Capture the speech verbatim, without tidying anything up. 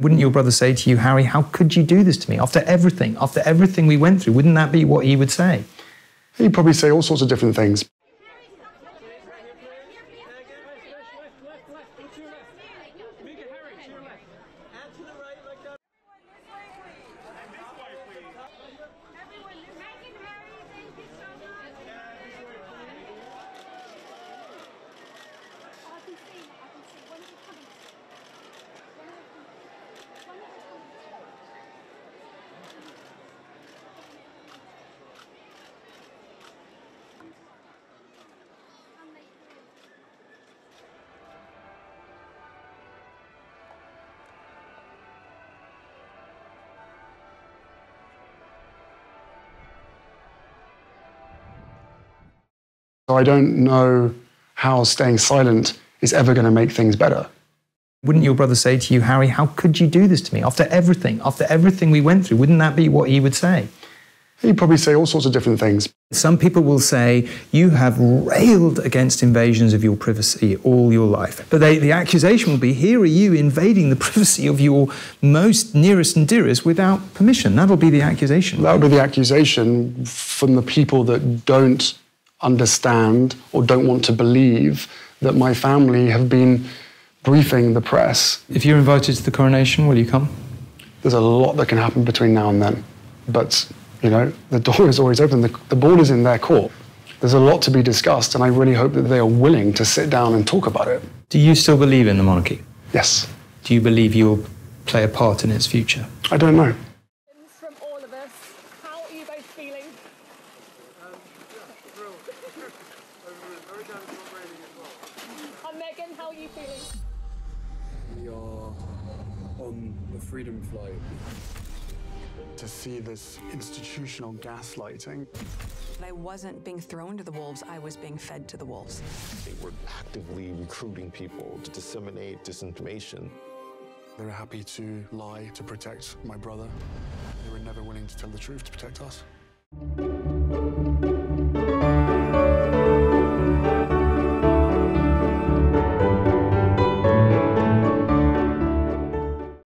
Wouldn't your brother say to you, Harry, how could you do this to me? After everything, after everything we went through, wouldn't that be what he would say? He'd probably say all sorts of different things. So I don't know how staying silent is ever going to make things better. Wouldn't your brother say to you, Harry, how could you do this to me? After everything, after everything we went through, wouldn't that be what he would say? He'd probably say all sorts of different things. Some people will say, you have railed against invasions of your privacy all your life. But they, the accusation will be, here are you invading the privacy of your most nearest and dearest without permission. That'll be the accusation. That'll be the accusation from the people that don't understand or don't want to believe that my family have been briefing the press. If you're invited to the coronation, will you come? There's a lot that can happen between now and then, but, you know, the door is always open. The, the ball is in their court. There's a lot to be discussed, and I really hope that they are willing to sit down and talk about it. Do you still believe in the monarchy? Yes. Do you believe you'll play a part in its future? I don't know. From all of us, how are you both feeling? And Megan, how are you feeling? We are on the freedom flight. To see this institutional gaslighting. I wasn't being thrown to the wolves, I was being fed to the wolves. They were actively recruiting people to disseminate disinformation. They were happy to lie to protect my brother. They were never willing to tell the truth to protect us.